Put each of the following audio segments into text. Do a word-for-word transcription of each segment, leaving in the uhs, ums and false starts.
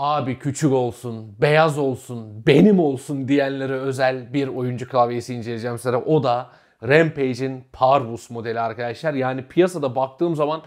abi küçük olsun, beyaz olsun, benim olsun diyenlere özel bir oyuncu klavyesi inceleyeceğim size. O da Rampage'in Parvus modeli arkadaşlar. Yani piyasada baktığım zaman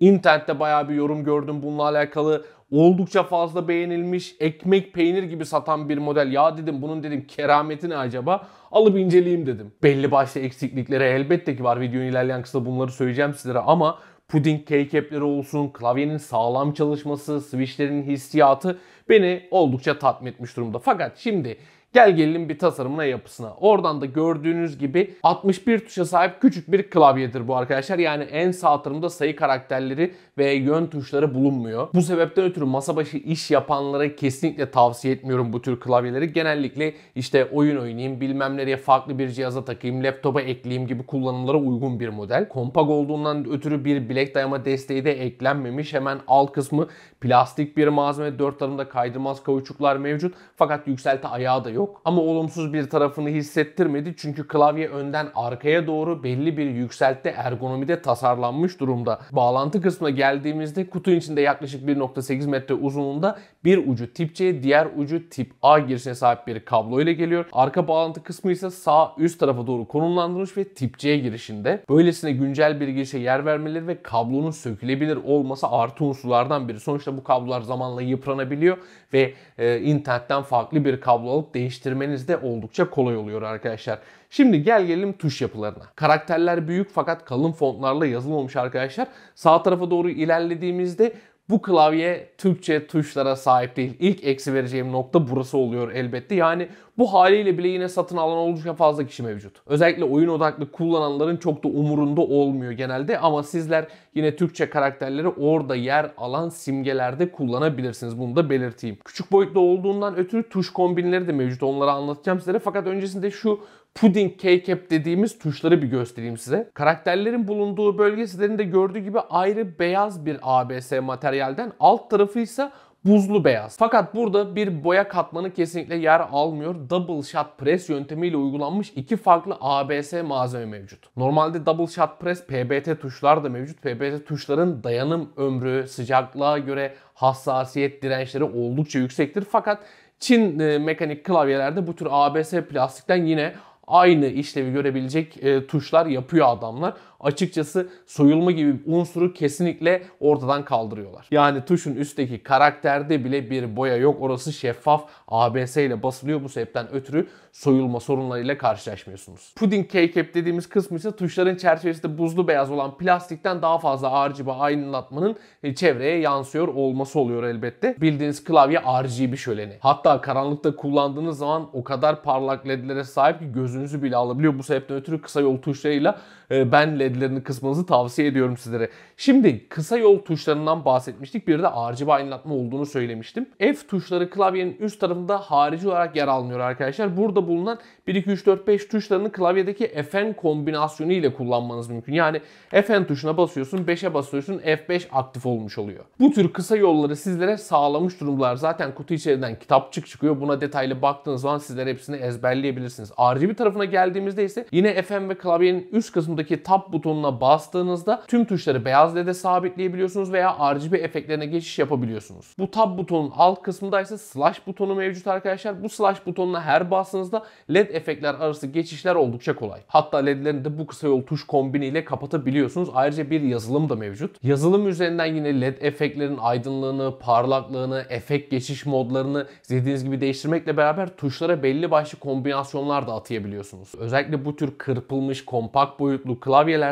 internette bayağı bir yorum gördüm bununla alakalı. Oldukça fazla beğenilmiş, ekmek peynir gibi satan bir model. Ya dedim bunun dedim kerameti ne acaba? Alıp inceleyeyim dedim. Belli başlı eksiklikleri elbette ki var. Videonun ilerleyen kısmında bunları söyleyeceğim sizlere ama puding keycap'leri olsun, klavyenin sağlam çalışması, switchlerin hissiyatı beni oldukça tatmin etmiş durumda. Fakat şimdi gel gelelim bir tasarımına, yapısına. Oradan da gördüğünüz gibi altmış bir tuşa sahip küçük bir klavyedir bu arkadaşlar. Yani en sağ tarafında sayı karakterleri ve yön tuşları bulunmuyor. Bu sebepten ötürü masa başı iş yapanlara kesinlikle tavsiye etmiyorum bu tür klavyeleri. Genellikle işte oyun oynayayım, bilmem nereye farklı bir cihaza takayım, laptopa ekleyeyim gibi kullanımlara uygun bir model. Kompak olduğundan ötürü bir bilek dayama desteği de eklenmemiş. Hemen alt kısmı plastik bir malzeme. Dört tarafında kaydırmaz kauçuklar mevcut. Fakat yükselti ayağı da yok. Yok. Ama olumsuz bir tarafını hissettirmedi çünkü klavye önden arkaya doğru belli bir yükseltte ergonomide tasarlanmış durumda. Bağlantı kısmına geldiğimizde kutunun içinde yaklaşık bir nokta sekiz metre uzunluğunda bir ucu tip C, diğer ucu tip A girişine sahip bir kablo ile geliyor. Arka bağlantı kısmı ise sağ üst tarafa doğru konumlandırılmış ve tip C girişinde. Böylesine güncel bir girişe yer vermeleri ve kablonun sökülebilir olması artı unsurlardan biri. Sonuçta bu kablolar zamanla yıpranabiliyor ve e, internetten farklı bir kablo alıp değiştirebiliyor. Değiştirmeniz de oldukça kolay oluyor arkadaşlar. Şimdi gel gelelim tuş yapılarına. Karakterler büyük fakat kalın fontlarla yazılmamış arkadaşlar. Sağ tarafa doğru ilerlediğimizde bu klavye Türkçe tuşlara sahip değil. İlk eksi vereceğim nokta burası oluyor elbette. Yani bu haliyle bile yine satın alan oldukça fazla kişi mevcut. Özellikle oyun odaklı kullananların çok da umurunda olmuyor genelde. Ama sizler yine Türkçe karakterleri orada yer alan simgelerde kullanabilirsiniz. Bunu da belirteyim. Küçük boyutlu olduğundan ötürü tuş kombinleri de mevcut. Onları anlatacağım sizlere. Fakat öncesinde şu Pudding Keycap dediğimiz tuşları bir göstereyim size. Karakterlerin bulunduğu bölge sizlerin de gördüğü gibi ayrı beyaz bir A B S materyalden. Alt tarafı ise buzlu beyaz. Fakat burada bir boya katmanı kesinlikle yer almıyor. Double shot press yöntemiyle uygulanmış iki farklı A B S malzeme mevcut. Normalde double shot press P B T tuşlar da mevcut. P B T tuşların dayanım ömrü, sıcaklığa göre hassasiyet dirençleri oldukça yüksektir. Fakat Çin e, mekanik klavyelerde bu tür A B S plastikten yine aynı işlevi görebilecek e, tuşlar yapıyor adamlar. Açıkçası soyulma gibi unsuru kesinlikle ortadan kaldırıyorlar. Yani tuşun üstteki karakterde bile bir boya yok. Orası şeffaf A B S ile basılıyor. Bu sebepten ötürü soyulma sorunlarıyla karşılaşmıyorsunuz. Pudding Keycap dediğimiz kısmı ise tuşların çerçevesinde buzlu beyaz olan plastikten daha fazla R G B aydınlatmanın çevreye yansıyor olması oluyor elbette. Bildiğiniz klavye R G B şöleni. Hatta karanlıkta kullandığınız zaman o kadar parlak ledlere sahip ki gözünüzü bile alabiliyor. Bu sebepten ötürü kısa yol tuşlarıyla ben led Ledlerini kısmanızı tavsiye ediyorum sizlere. Şimdi kısa yol tuşlarından bahsetmiştik. Bir de R G B aydınlatma olduğunu söylemiştim. F tuşları klavyenin üst tarafında harici olarak yer almıyor arkadaşlar. Burada bulunan bir, iki, üç, dört, beş tuşlarını klavyedeki Fn kombinasyonu ile kullanmanız mümkün. Yani Fn tuşuna basıyorsun, beşe basıyorsun, F beş aktif olmuş oluyor. Bu tür kısa yolları sizlere sağlamış durumlar. Zaten kutu içeriden kitapçık çıkıyor. Buna detaylı baktığınız zaman sizler hepsini ezberleyebilirsiniz. R G B tarafına geldiğimizde ise yine Fn ve klavyenin üst kısmındaki tab butonuna bastığınızda tüm tuşları beyaz lede sabitleyebiliyorsunuz veya R G B efektlerine geçiş yapabiliyorsunuz. Bu tab butonun alt kısmında ise slash butonu mevcut arkadaşlar. Bu slash butonuna her bastığınızda led efektler arası geçişler oldukça kolay. Hatta ledlerini de bu kısa yol tuş kombiniyle kapatabiliyorsunuz. Ayrıca bir yazılım da mevcut. Yazılım üzerinden yine led efektlerin aydınlığını, parlaklığını, efekt geçiş modlarını istediğiniz gibi değiştirmekle beraber tuşlara belli başlı kombinasyonlar da atayabiliyorsunuz. Özellikle bu tür kırpılmış, kompakt boyutlu klavyeler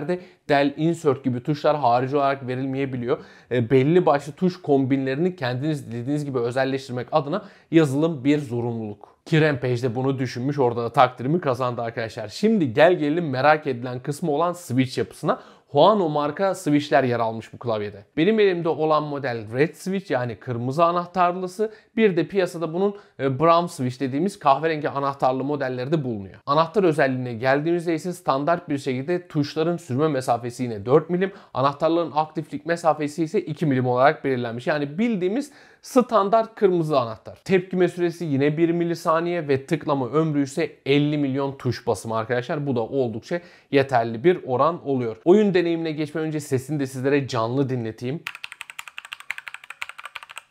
del insert gibi tuşlar harici olarak verilmeyebiliyor. E, belli başlı tuş kombinlerini kendiniz dediğiniz gibi özelleştirmek adına yazılım bir zorunluluk. Ki Rampage'de bunu düşünmüş, orada da takdirimi kazandı arkadaşlar. Şimdi gel gelelim merak edilen kısmı olan switch yapısına. Huano marka switchler yer almış bu klavyede. Benim elimde olan model red switch yani kırmızı anahtarlısı. Bir de piyasada bunun brown switch dediğimiz kahverengi anahtarlı modelleri de bulunuyor. Anahtar özelliğine geldiğimizde ise standart bir şekilde tuşların sürme mesafesi yine dört milimetre. Anahtarların aktiflik mesafesi ise iki milimetre olarak belirlenmiş. Yani bildiğimiz standart kırmızı anahtar. Tepkime süresi yine bir milisaniye ve tıklama ömrü ise elli milyon tuş basımı arkadaşlar. Bu da oldukça yeterli bir oran oluyor. Oyun deneyimine geçmeden önce sesini de sizlere canlı dinleteyim.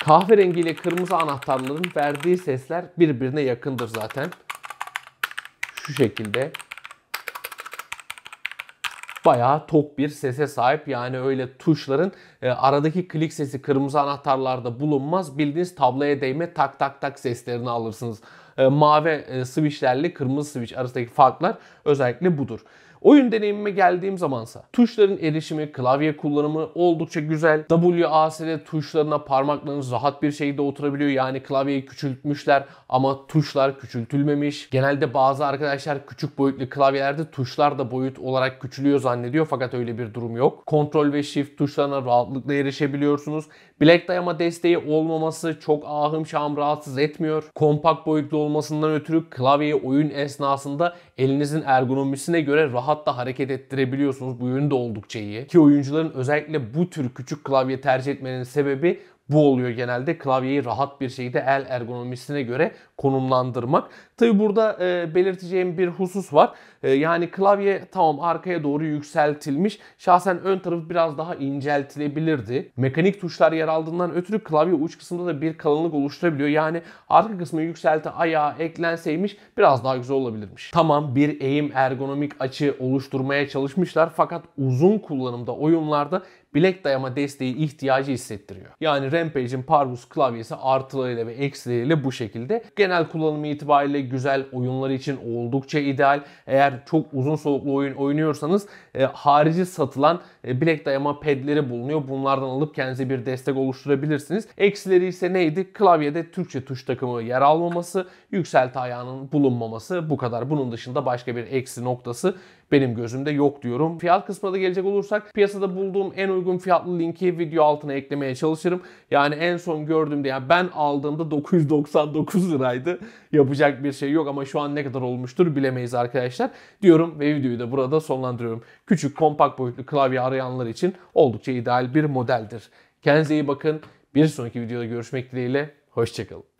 Kahverengi ile kırmızı anahtarların verdiği sesler birbirine yakındır zaten. Şu şekilde. Bayağı tok bir sese sahip. Yani öyle tuşların e, aradaki klik sesi kırmızı anahtarlarda bulunmaz. Bildiğiniz tablaya değme tak tak tak seslerini alırsınız. E, mavi e, switchlerle kırmızı switch arasındaki farklar özellikle budur. Oyun deneyimime geldiğim zamansa tuşların erişimi, klavye kullanımı oldukça güzel. W A S D tuşlarına parmaklarınız rahat bir şekilde oturabiliyor. Yani klavyeyi küçültmüşler ama tuşlar küçültülmemiş. Genelde bazı arkadaşlar küçük boyutlu klavyelerde tuşlar da boyut olarak küçülüyor zannediyor. Fakat öyle bir durum yok. Ctrl ve Shift tuşlarına rahatlıkla erişebiliyorsunuz. Bilek dayama desteği olmaması çok ahım şahım rahatsız etmiyor. Kompakt boyutlu olmasından ötürü klavyeyi oyun esnasında elinizin ergonomisine göre rahat hatta hareket ettirebiliyorsunuz. Bu yönü de oldukça iyi. Ki oyuncuların özellikle bu tür küçük klavye tercih etmenin sebebi bu oluyor genelde. Klavyeyi rahat bir şekilde el ergonomisine göre konumlandırmak. Tabi burada e, belirteceğim bir husus var. E, yani klavye tamam arkaya doğru yükseltilmiş. Şahsen ön tarafı biraz daha inceltilebilirdi. Mekanik tuşlar yer aldığından ötürü klavye uç kısmında da bir kalınlık oluşturabiliyor. Yani arka kısmı yükselti ayağa eklenseymiş biraz daha güzel olabilirmiş. Tamam bir eğim ergonomik açı oluşturmaya çalışmışlar. Fakat uzun kullanımda oyunlarda bilek dayama desteği ihtiyacı hissettiriyor. Yani Rampage'in Parvus klavyesi artılarıyla ve eksileriyle bu şekilde. Genel kullanımı itibariyle güzel, oyunlar için oldukça ideal. Eğer çok uzun soluklu oyun oynuyorsanız e, harici satılan e, bilek dayama pedleri bulunuyor. Bunlardan alıp kendinize bir destek oluşturabilirsiniz. Eksileri ise neydi? Klavyede Türkçe tuş takımı yer almaması, yükselti ayağının bulunmaması bu kadar. Bunun dışında başka bir eksi noktası benim gözümde yok diyorum. Fiyat kısmına da gelecek olursak piyasada bulduğum en uygun fiyatlı linki video altına eklemeye çalışırım. Yani en son gördüğümde yani ben aldığımda dokuz yüz doksan dokuz liraydı. Yapacak bir şey yok ama şu an ne kadar olmuştur bilemeyiz arkadaşlar diyorum ve videoyu da burada sonlandırıyorum. Küçük kompakt boyutlu klavye arayanlar için oldukça ideal bir modeldir. Kendinize iyi bakın. Bir sonraki videoda görüşmek dileğiyle. Hoşçakalın.